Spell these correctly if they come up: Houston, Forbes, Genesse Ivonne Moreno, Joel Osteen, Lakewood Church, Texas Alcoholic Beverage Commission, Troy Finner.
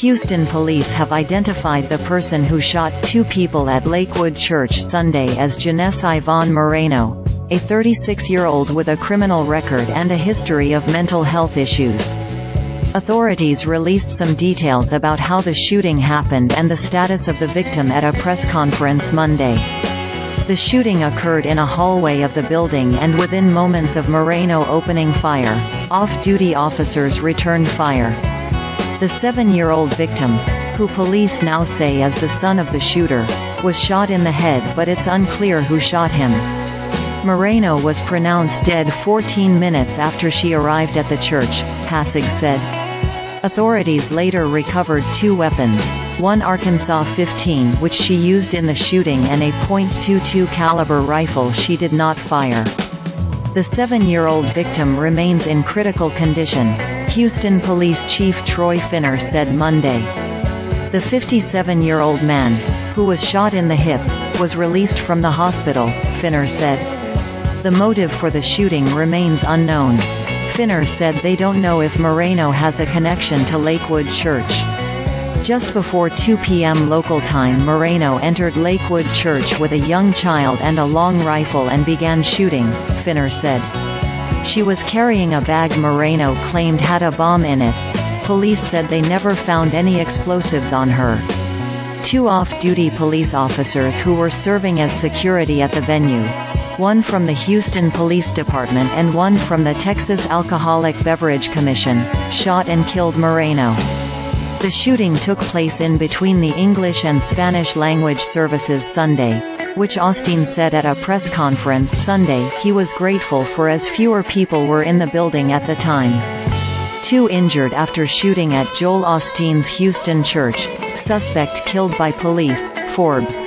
Houston police have identified the person who shot two people at Lakewood Church Sunday as Genesse Ivonne Moreno, a 36-year-old with a criminal record and a history of mental health issues. Authorities released some details about how the shooting happened and the status of the victim at a press conference Monday. The shooting occurred in a hallway of the building, and within moments of Moreno opening fire, off-duty officers returned fire. The 7-year-old victim, who police now say is the son of the shooter, was shot in the head, but it's unclear who shot him. Moreno was pronounced dead 14 minutes after she arrived at the church, Pasig said. Authorities later recovered two weapons, one Arkansas .15 which she used in the shooting and a .22 caliber rifle she did not fire. The 7-year-old victim remains in critical condition, Houston Police Chief Troy Finner said Monday. The 57-year-old man, who was shot in the hip, was released from the hospital, Finner said. The motive for the shooting remains unknown. Finner said they don't know if Moreno has a connection to Lakewood Church. Just before 2 p.m. local time, Moreno entered Lakewood Church with a young child and a long rifle and began shooting, Finner said. She was carrying a bag Moreno claimed had a bomb in it. Police said they never found any explosives on her. Two off-duty police officers who were serving as security at the venue, one from the Houston Police Department and one from the Texas Alcoholic Beverage Commission, shot and killed Moreno. The shooting took place in between the English and Spanish language services Sunday, which Osteen said at a press conference Sunday he was grateful for, as fewer people were in the building at the time. Two injured after shooting at Joel Osteen's Houston church, suspect killed by police, Forbes.